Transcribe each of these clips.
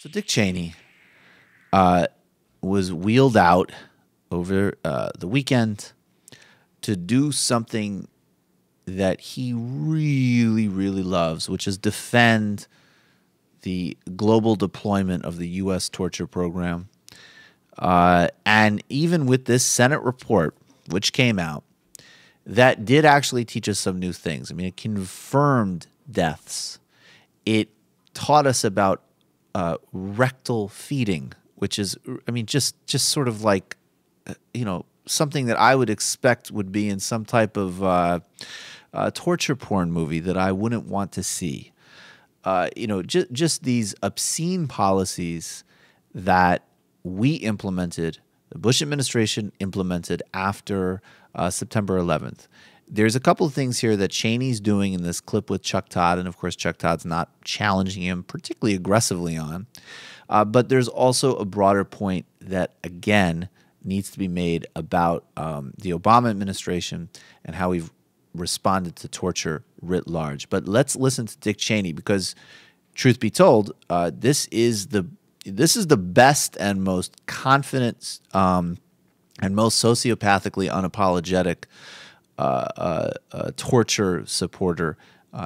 So Dick Cheney was wheeled out over the weekend to do something that he really, really loves, which is defend the global deployment of the U.S. torture program. And even with this Senate report, which came out, that did actually teach us some new things. I mean, it confirmed deaths. It taught us about rectal feeding, which is, I mean, just sort of like, you know, something that I would expect would be in some type of torture porn movie that I wouldn't want to see. You know, just these obscene policies that we implemented, the Bush administration implemented after September 11th. There's a couple of things here that Cheney's doing in this clip with Chuck Todd, and of course Chuck Todd's not challenging him particularly aggressively on. But there's also a broader point that, again, needs to be made about the Obama administration and how we've responded to torture writ large. But let's listen to Dick Cheney, because truth be told, this is the best and most confident and most sociopathically unapologetic torture supporter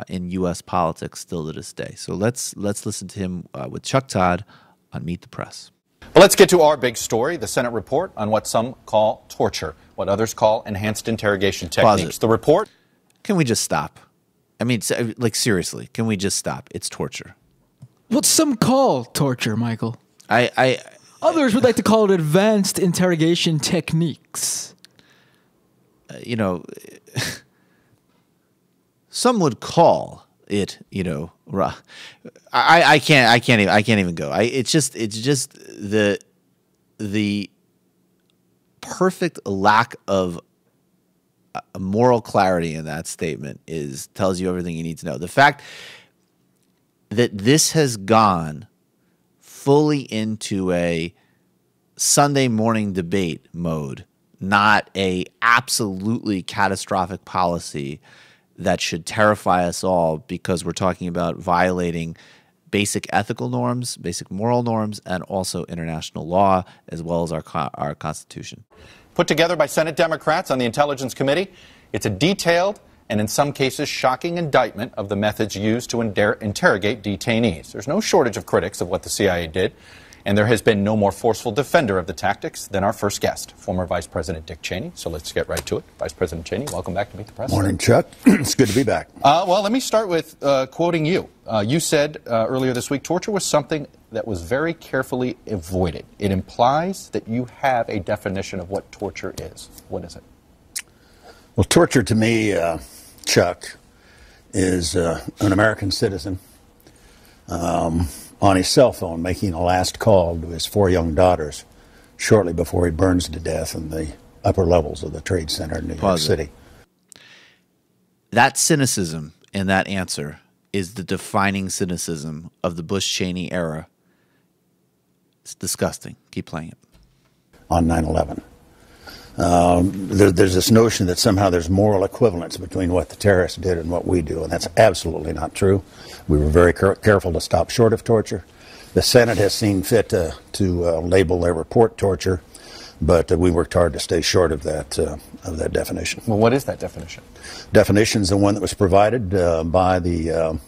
in U.S. politics still to this day. So let's listen to him with Chuck Todd on Meet the Press. But let's get to our big story, the Senate report on what some call torture, what others call enhanced interrogation techniques. The report. Can we just stop? I mean, like, seriously, can we just stop? It's torture. What some call torture, Michael. Others would like to call it advanced interrogation techniques. You know, some would call it, you know, I can't even go. It's just the perfect lack of moral clarity in that statement tells you everything you need to know. The fact that this has gone fully into a Sunday morning debate mode, not a absolutely catastrophic policy that should terrify us all because we're talking about violating basic ethical norms, basic moral norms, and also international law, as well as our Constitution. Put together by Senate Democrats on the Intelligence Committee, it's a detailed and in some cases shocking indictment of the methods used to interrogate detainees. There's no shortage of critics of what the CIA did, and there has been no more forceful defender of the tactics than our first guest, former Vice President Dick Cheney. So let's get right to it. Vice President Cheney, welcome back to Meet the Press. Morning, Chuck. It's good to be back. Well, let me start with quoting you. You said earlier this week, torture was something that was very carefully avoided. It implies that you have a definition of what torture is. What is it? Well, torture to me, Chuck, is an American citizen on his cell phone making a last call to his 4 young daughters shortly before he burns to death in the upper levels of the Trade Center in New York City. That cynicism in that answer is the defining cynicism of the Bush-Cheney era. It's disgusting. Keep playing it. On 9/11. There's this notion that somehow there's moral equivalence between what the terrorists did and what we do, and that's absolutely not true. We were very careful to stop short of torture. The Senate has seen fit to label their report torture, but we worked hard to stay short of that definition. Well, what is that definition? Definition's the one that was provided by the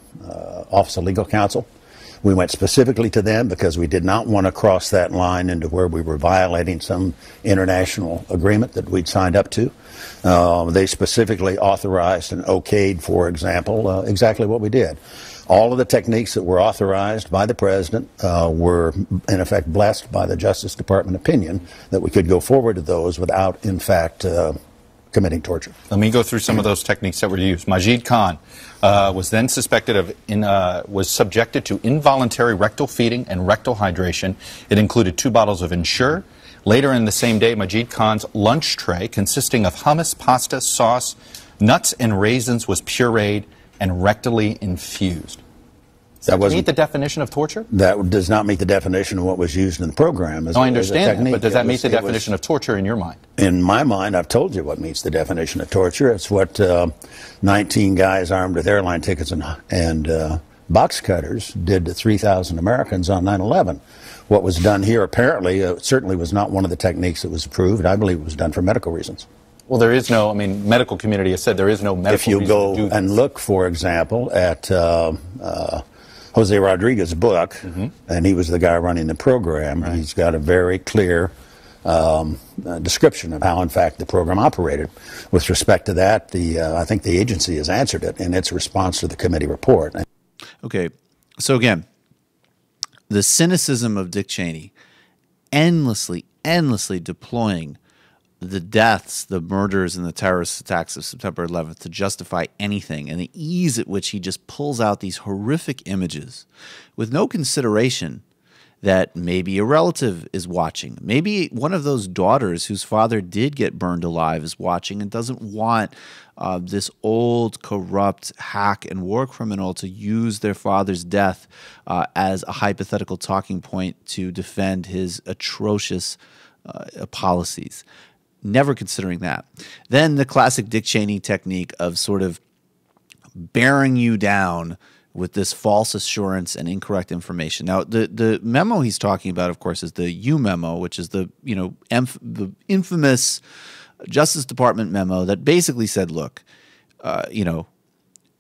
Office of Legal Counsel. We went specifically to them because we did not want to cross that line into where we were violating some international agreement that we'd signed up to. They specifically authorized and okayed, for example, exactly what we did. All of the techniques that were authorized by the president were, in effect, blessed by the Justice Department opinion that we could go forward to those without, in fact, committing torture. Let me go through some of those techniques that were used. Majid Khan was then suspected of was subjected to involuntary rectal feeding and rectal hydration. It included 2 bottles of Ensure. Later in the same day, Majid Khan's lunch tray, consisting of hummus, pasta, sauce, nuts, and raisins, was pureed and rectally infused. That doesn't meet the definition of torture? That does not meet the definition of what was used in the program. I understand that, but does that meet the definition of torture in your mind? In my mind, I've told you what meets the definition of torture. It's what 19 guys armed with airline tickets and box cutters did to 3,000 Americans on 9/11. What was done here apparently certainly was not one of the techniques that was approved. I believe it was done for medical reasons. Well, there is no, I mean, medical community has said there is no medical reason to do this. If you go and look, for example, at Jose Rodriguez's book, and he was the guy running the program, and he's got a very clear description of how, in fact, the program operated. With respect to that, the I think the agency has answered it in its response to the committee report. Okay, so again, the cynicism of Dick Cheney endlessly deploying the deaths, the murders, and the terrorist attacks of September 11th to justify anything, and the ease at which he just pulls out these horrific images with no consideration that maybe a relative is watching. Maybe one of those daughters whose father did get burned alive is watching and doesn't want this old, corrupt hack and war criminal to use their father's death as a hypothetical talking point to defend his atrocious policies. Never considering that. Then the classic Dick Cheney technique of sort of bearing you down with this false assurance and incorrect information. Now, the memo he's talking about, of course, is the Yoo memo, which is the the infamous Justice Department memo that basically said, look,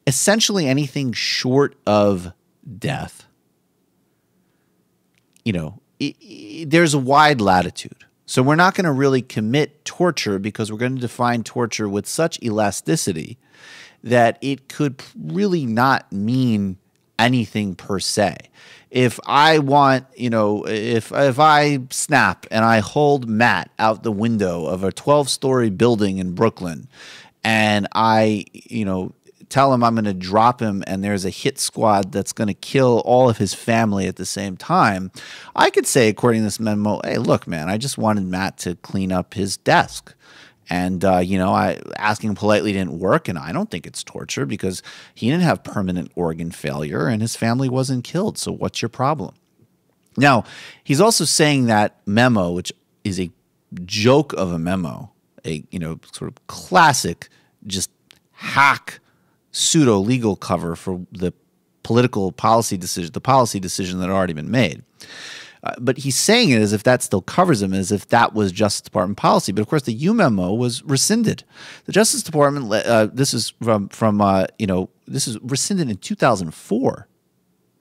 essentially anything short of death, there's a wide latitude. So we're not going to really commit torture because we're going to define torture with such elasticity that it could really not mean anything per se. If I want, if I snap and I hold Matt out the window of a 12-story building in Brooklyn and I, tell him I'm going to drop him and there's a hit squad that's going to kill all of his family at the same time, I could say, according to this memo, hey, look, man, I just wanted Matt to clean up his desk. And, asking politely didn't work, and I don't think it's torture because he didn't have permanent organ failure and his family wasn't killed, so what's your problem? Now, he's also saying that memo, which is a joke of a memo, a, sort of classic just hack pseudo-legal cover for the political policy decision, the policy decision that had already been made. But he's saying it as if that still covers him, as if that was Justice Department policy. But, of course, the Yoo memo was rescinded. The Justice Department this is this is rescinded in 2004.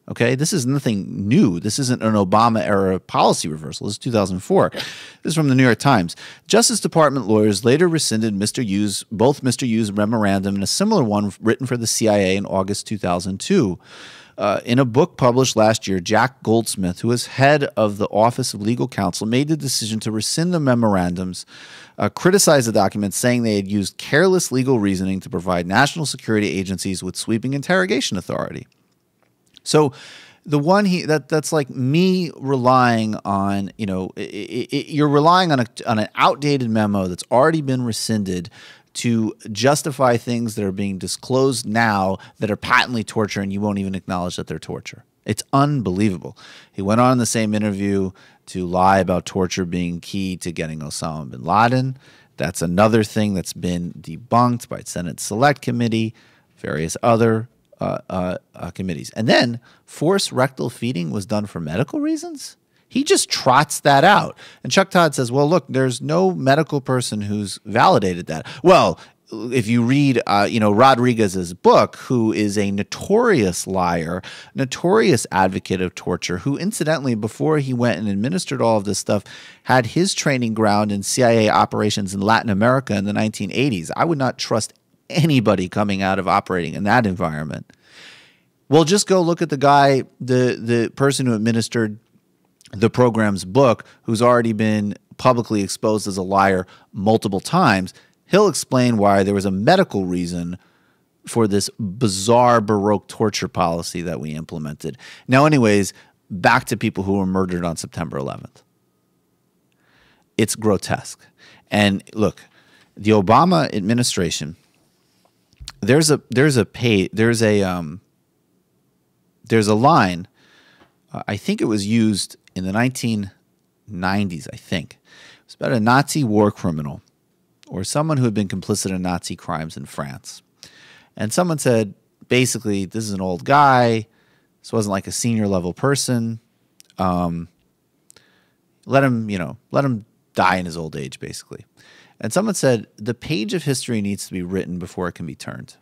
Okay? This is nothing new. This isn't an Obama-era policy reversal. This is 2004. This is from the New York Times. Justice Department lawyers later rescinded both Mr. Yoo's memorandum and a similar one written for the CIA in August 2002. In a book published last year, Jack Goldsmith, who is head of the Office of Legal Counsel, made the decision to rescind the memorandums, criticized the documents, saying they had used careless legal reasoning to provide national security agencies with sweeping interrogation authority. So the one that's like me relying on, you're relying on an outdated memo that's already been rescinded to justify things that are being disclosed now that are patently torture, and you won't even acknowledge that they're torture. It's unbelievable. He went on in the same interview to lie about torture being key to getting Osama bin Laden. That's another thing that's been debunked by Senate Select Committee, various other committees. And then forced rectal feeding was done for medical reasons? He just trots that out. And Chuck Todd says, well, look, there's no medical person who's validated that. Well, if you read, Rodriguez's book, who is a notorious liar, notorious advocate of torture, who incidentally, before he went and administered all of this stuff, had his training ground in CIA operations in Latin America in the 1980s. I would not trust anybody coming out of operating in that environment. Well, just go look at the guy, the person who administered the program's book, who's already been publicly exposed as a liar multiple times. He'll explain why there was a medical reason for this bizarre Baroque torture policy that we implemented. Now, anyways, back to people who were murdered on September 11th. It's grotesque. And look, the Obama administration, there's a line, I think it was used in the 1990s, I think. It was about a Nazi war criminal or someone who had been complicit in Nazi crimes in France. And someone said, basically, this is an old guy. This wasn't like a senior level person. Let him, let him die in his old age, basically. And someone said, the page of history needs to be written before it can be turned.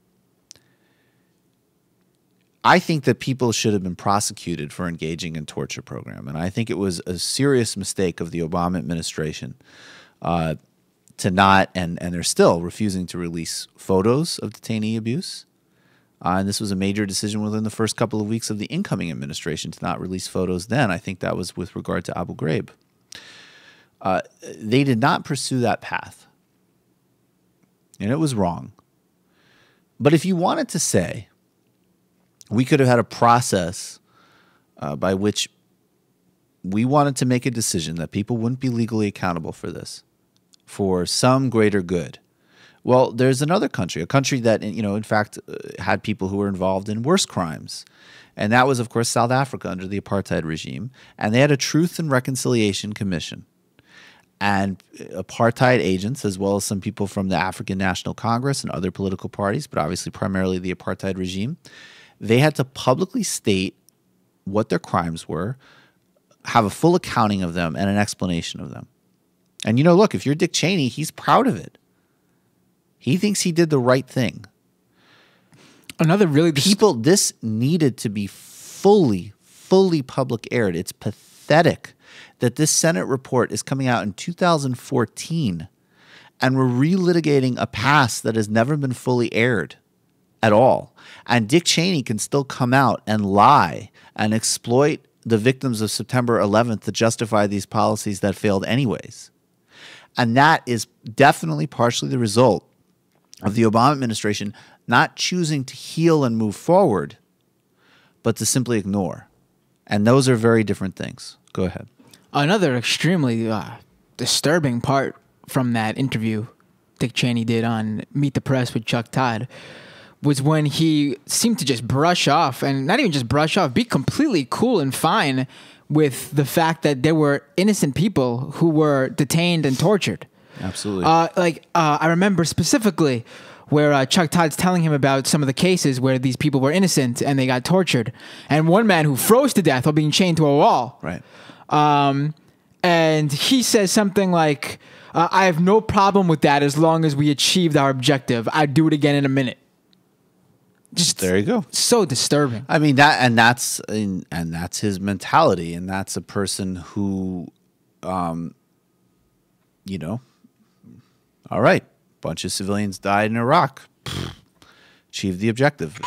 I think that people should have been prosecuted for engaging in torture program. And I think it was a serious mistake of the Obama administration to not, and they're still refusing to release photos of detainee abuse. And this was a major decision within the first couple of weeks of the incoming administration to not release photos then. I think that was with regard to Abu Ghraib. They did not pursue that path. And it was wrong. But if you wanted to say, we could have had a process by which we wanted to make a decision that people wouldn't be legally accountable for this, for some greater good. Well, there's another country, a country that, in fact, had people who were involved in worse crimes. And that was, of course, South Africa under the apartheid regime. And they had a Truth and Reconciliation Commission. And apartheid agents, as well as some people from the African National Congress and other political parties, but obviously primarily the apartheid regime, they had to publicly state what their crimes were, have a full accounting of them and an explanation of them. And, look, if you're Dick Cheney, he's proud of it. He thinks he did the right thing. Another really... People, this needed to be fully, fully public aired. It's pathetic that this Senate report is coming out in 2014 and we're relitigating a past that has never been fully aired at all. And Dick Cheney can still come out and lie and exploit the victims of September 11th to justify these policies that failed anyways. And that is definitely partially the result of the Obama administration not choosing to heal and move forward, but to simply ignore. And those are very different things. Go ahead. Another extremely disturbing part from that interview Dick Cheney did on Meet the Press with Chuck Todd was when he seemed to just brush off, and not even just brush off, be completely cool and fine with the fact that there were innocent people who were detained and tortured. Absolutely. I remember specifically where Chuck Todd's telling him about some of the cases where these people were innocent and they got tortured, and one man who froze to death while being chained to a wall. Right. And he says something like, "I have no problem with that as long as we achieved our objective. I'd do it again in a minute." Just there you go. So disturbing. I mean that, and that's his mentality, and that's a person who, all right, bunch of civilians died in Iraq. Pfft. Achieved the objective.